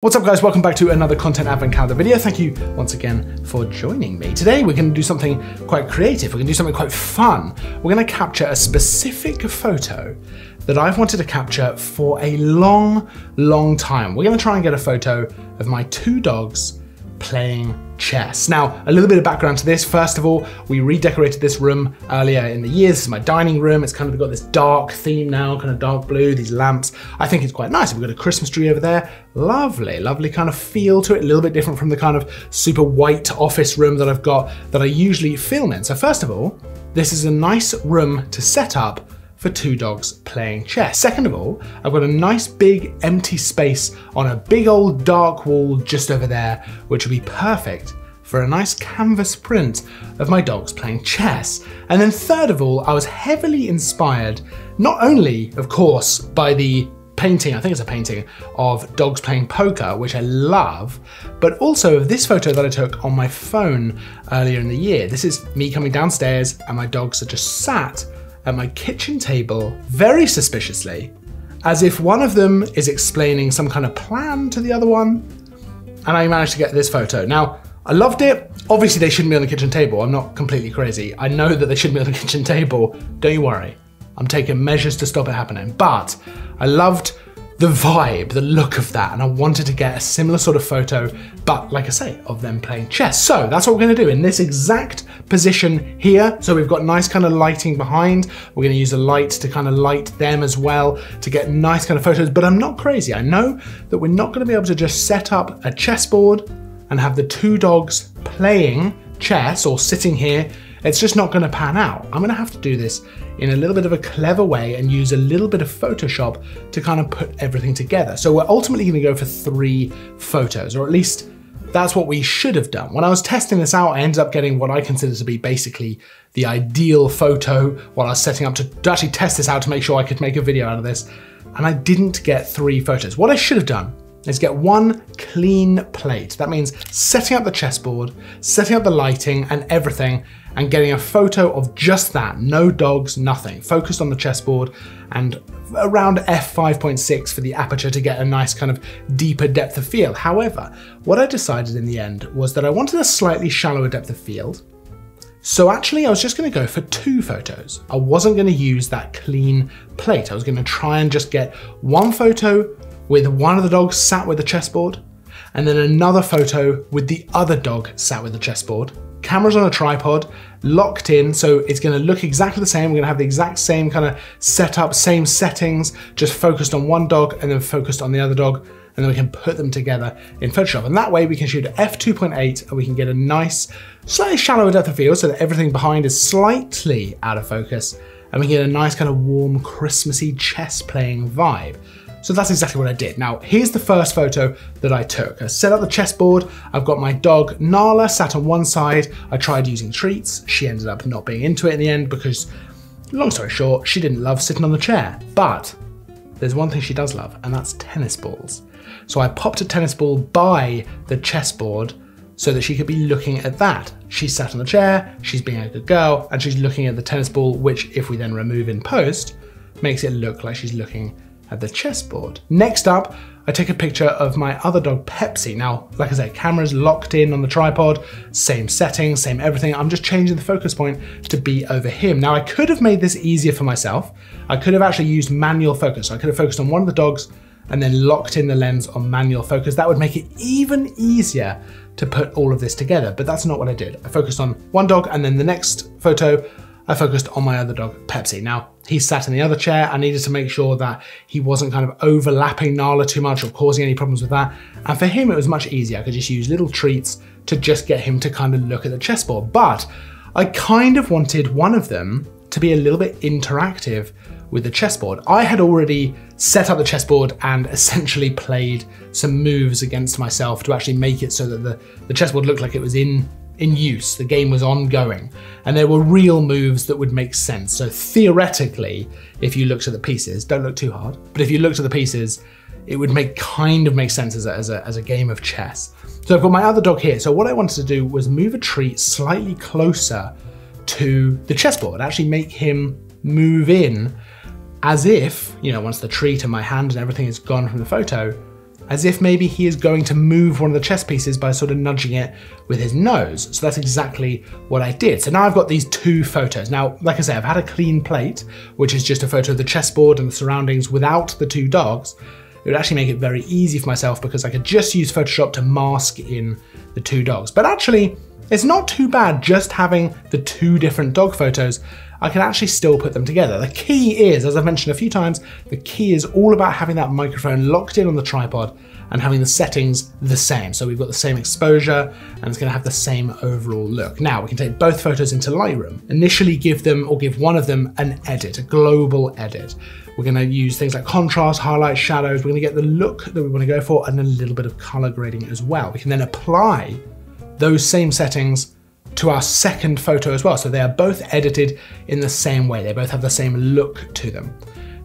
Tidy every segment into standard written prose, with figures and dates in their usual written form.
What's up guys, welcome back to another Content Advent Calendar video. Thank you once again for joining me. Today we're gonna do something quite creative, we're gonna do something quite fun. We're gonna capture a specific photo that I've wanted to capture for a long, long time. We're gonna try and get a photo of my two dogs playing chess. Now, a little bit of background to this. First of all, we redecorated this room earlier in the year. This is my dining room. It's kind of got this dark theme now, kind of dark blue, these lamps. I think it's quite nice. We've got a Christmas tree over there. Lovely, lovely kind of feel to it. A little bit different from the kind of super white office room that I've got that I usually film in. So first of all, this is a nice room to set up for two dogs playing chess. Second of all, I've got a nice big empty space on a big old dark wall just over there, which will be perfect for a nice canvas print of my dogs playing chess. And then third of all, I was heavily inspired, not only, of course, by the painting, I think it's a painting, of dogs playing poker, which I love, but also this photo that I took on my phone earlier in the year. This is me coming downstairs and my dogs are just sat at my kitchen table, very suspiciously, as if one of them is explaining some kind of plan to the other one, and I managed to get this photo. Now, I loved it. Obviously, they shouldn't be on the kitchen table. I'm not completely crazy. I know that they shouldn't be on the kitchen table. Don't you worry. I'm taking measures to stop it happening, but I loved the vibe, the look of that, and I wanted to get a similar sort of photo, but like I say, of them playing chess. So that's what we're gonna do in this exact position here. So we've got nice kind of lighting behind. We're gonna use the light to kind of light them as well to get nice kind of photos, but I'm not crazy. I know that we're not gonna be able to just set up a chessboard and have the two dogs playing chess or sitting here. It's just not gonna pan out. I'm gonna have to do this in a little bit of a clever way and use a little bit of Photoshop to kind of put everything together. So we're ultimately gonna go for three photos, or at least that's what we should have done. When I was testing this out, I ended up getting what I consider to be basically the ideal photo while I was setting up to actually test this out to make sure I could make a video out of this. And I didn't get three photos. What I should have done is get one clean plate. That means setting up the chessboard, setting up the lighting and everything, and getting a photo of just that, no dogs, nothing, focused on the chessboard and around f5.6 for the aperture to get a nice kind of deeper depth of field. However, what I decided in the end was that I wanted a slightly shallower depth of field. So actually I was just gonna go for two photos. I wasn't gonna use that clean plate. I was gonna try and just get one photo with one of the dogs sat with the chessboard, and then another photo with the other dog sat with the chessboard. Cameras on a tripod, locked in, so it's gonna look exactly the same. We're gonna have the exact same kind of setup, same settings, just focused on one dog and then focused on the other dog, and then we can put them together in Photoshop. And that way we can shoot at f2.8 and we can get a nice, slightly shallower depth of field so that everything behind is slightly out of focus, and we can get a nice kind of warm, Christmassy chess playing vibe. So that's exactly what I did. Now, here's the first photo that I took. I set up the chessboard. I've got my dog, Nala, sat on one side. I tried using treats. She ended up not being into it in the end because, long story short, she didn't love sitting on the chair. But there's one thing she does love, and that's tennis balls. So I popped a tennis ball by the chessboard so that she could be looking at that. She sat on the chair, she's being a good girl, and she's looking at the tennis ball, which if we then remove in post, makes it look like she's looking at the chessboard. Next up, I take a picture of my other dog, Pepsi. Now, like I say, camera's locked in on the tripod, same settings, same everything. I'm just changing the focus point to be over him. Now, I could have made this easier for myself. I could have actually used manual focus. I could have focused on one of the dogs and then locked in the lens on manual focus. That would make it even easier to put all of this together, but that's not what I did. I focused on one dog, and then the next photo, I focused on my other dog, Pepsi. Now, he sat in the other chair. I needed to make sure that he wasn't kind of overlapping Nala too much or causing any problems with that. And for him, it was much easier. I could just use little treats to just get him to kind of look at the chessboard. But I kind of wanted one of them to be a little bit interactive with the chessboard. I had already set up the chessboard and essentially played some moves against myself to actually make it so that the chessboard looked like it was in use, the game was ongoing, and there were real moves that would make sense. So theoretically, if you looked at the pieces, don't look too hard, but if you looked at the pieces, it would kind of make sense as a game of chess. So I've got my other dog here. So what I wanted to do was move a treat slightly closer to the chessboard, actually make him move in as if, you know, once the treat and my hand and everything is gone from the photo, as if maybe he is going to move one of the chess pieces by sort of nudging it with his nose. So that's exactly what I did. So now I've got these two photos. Now, like I say, I've had a clean plate, which is just a photo of the chessboard and the surroundings without the two dogs. It would actually make it very easy for myself because I could just use Photoshop to mask in the two dogs. But actually, it's not too bad just having the two different dog photos. I can actually still put them together. The key is, as I've mentioned a few times, the key is all about having that microphone locked in on the tripod and having the settings the same. So we've got the same exposure and it's gonna have the same overall look. Now we can take both photos into Lightroom, initially give them, or give one of them an edit, a global edit. We're gonna use things like contrast, highlights, shadows. We're gonna get the look that we wanna go for and a little bit of color grading as well. We can then apply those same settings to our second photo as well. So they are both edited in the same way. They both have the same look to them.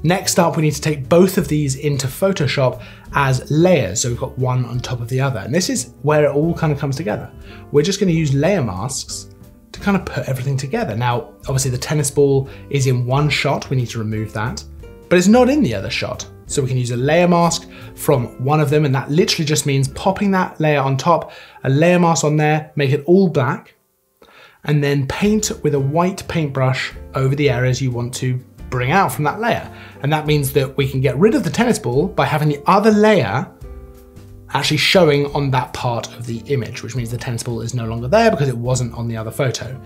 Next up, we need to take both of these into Photoshop as layers. So we've got one on top of the other. And this is where it all kind of comes together. We're just going to use layer masks to kind of put everything together. Now, obviously the tennis ball is in one shot. We need to remove that, but it's not in the other shot. So we can use a layer mask from one of them. And that literally just means popping that layer on top, a layer mask on there, make it all black, and then paint with a white paintbrush over the areas you want to bring out from that layer. And that means that we can get rid of the tennis ball by having the other layer actually showing on that part of the image, which means the tennis ball is no longer there because it wasn't on the other photo.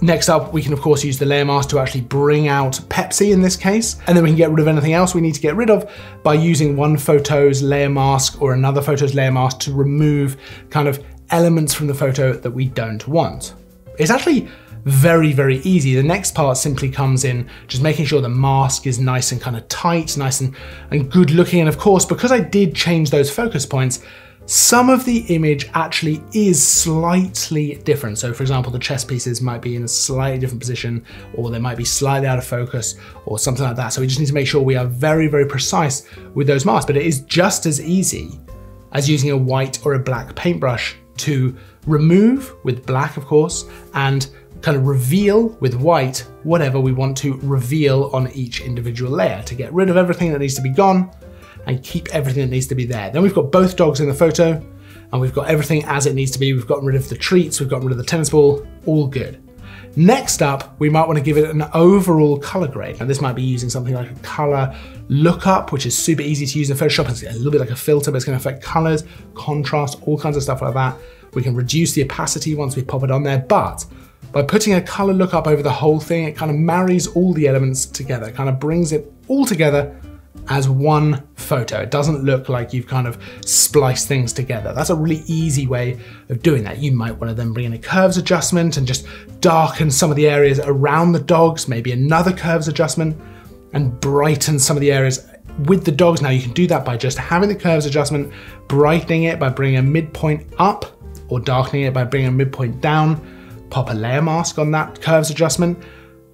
Next up, we can of course use the layer mask to actually bring out Pepsi in this case, and then we can get rid of anything else we need to get rid of by using one photo's layer mask or another photo's layer mask to remove kind of elements from the photo that we don't want. It's actually very, very easy. The next part simply comes in just making sure the mask is nice and kind of tight, nice and good looking. And of course, because I did change those focus points, some of the image actually is slightly different. So for example, the chess pieces might be in a slightly different position, or they might be slightly out of focus or something like that. So we just need to make sure we are very, very precise with those masks, but it is just as easy as using a white or a black paintbrush to remove with black, of course, and kind of reveal with white, whatever we want to reveal on each individual layer to get rid of everything that needs to be gone and keep everything that needs to be there. Then we've got both dogs in the photo and we've got everything as it needs to be. We've gotten rid of the treats, we've gotten rid of the tennis ball, all good. Next up, we might want to give it an overall color grade. And this might be using something like a color lookup, which is super easy to use in Photoshop. It's a little bit like a filter, but it's going to affect colors, contrast, all kinds of stuff like that. We can reduce the opacity once we pop it on there, but by putting a color lookup over the whole thing, it kind of marries all the elements together, kind of brings it all together as one photo. It doesn't look like you've kind of spliced things together. That's a really easy way of doing that. You might want to then bring in a curves adjustment and just darken some of the areas around the dogs, maybe another curves adjustment, and brighten some of the areas with the dogs. Now you can do that by just having the curves adjustment, brightening it by bringing a midpoint up, or darkening it by bringing a midpoint down, pop a layer mask on that curves adjustment,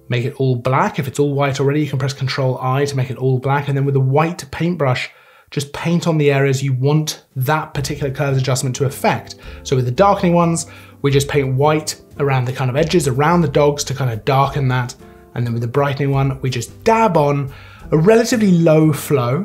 make it all black. If it's all white already, you can press Ctrl+I to make it all black. And then with a white paintbrush, just paint on the areas you want that particular curves adjustment to affect. So with the darkening ones, we just paint white around the kind of edges, around the dogs to kind of darken that. And then with the brightening one, we just dab on a relatively low flow,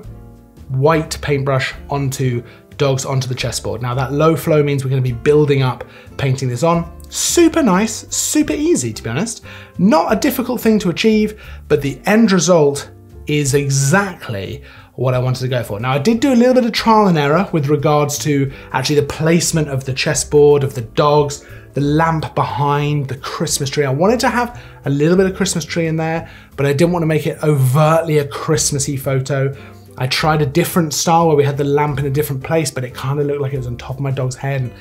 white paintbrush onto dogs onto the chessboard. Now that low flow means we're going to be building up, painting this on. Super nice, super easy to be honest. Not a difficult thing to achieve, but the end result is exactly what I wanted to go for. Now I did do a little bit of trial and error with regards to actually the placement of the chessboard, of the dogs, the lamp behind, the Christmas tree. I wanted to have a little bit of Christmas tree in there, but I didn't want to make it overtly a Christmassy photo. I tried a different style where we had the lamp in a different place, but it kind of looked like it was on top of my dog's head and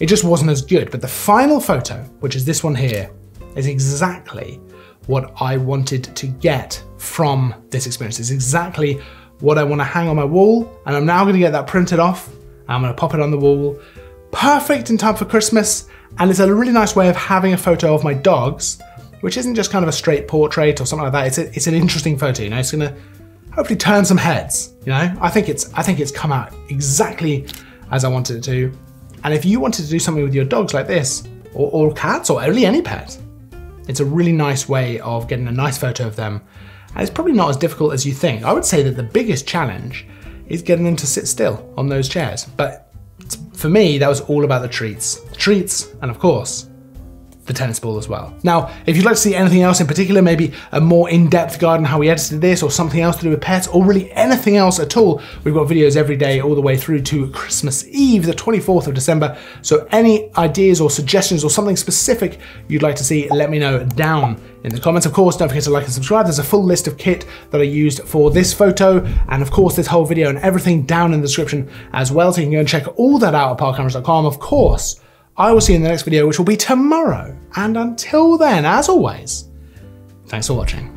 it just wasn't as good. But the final photo, which is this one here, is exactly what I wanted to get from this experience. It's exactly what I want to hang on my wall. And I'm now going to get that printed off. I'm going to pop it on the wall. Perfect in time for Christmas. And it's a really nice way of having a photo of my dogs, which isn't just kind of a straight portrait or something like that. It's an interesting photo, you know, it's going to hopefully turn some heads, you know? I think it's come out exactly as I wanted it to. And if you wanted to do something with your dogs like this, or cats, or really any pet, it's a really nice way of getting a nice photo of them. And it's probably not as difficult as you think. I would say that the biggest challenge is getting them to sit still on those chairs. But for me, that was all about the treats. And of course, the tennis ball as well. Now, if you'd like to see anything else in particular, maybe a more in-depth guide on how we edited this or something else to do with pets or really anything else at all, we've got videos every day all the way through to Christmas Eve, the 24th of December. So any ideas or suggestions or something specific you'd like to see, let me know down in the comments. Of course, don't forget to like and subscribe. There's a full list of kit that I used for this photo and of course this whole video and everything down in the description as well. So you can go and check all that out at parkcameras.com. Of course, I will see you in the next video, which will be tomorrow. And until then, as always, thanks for watching.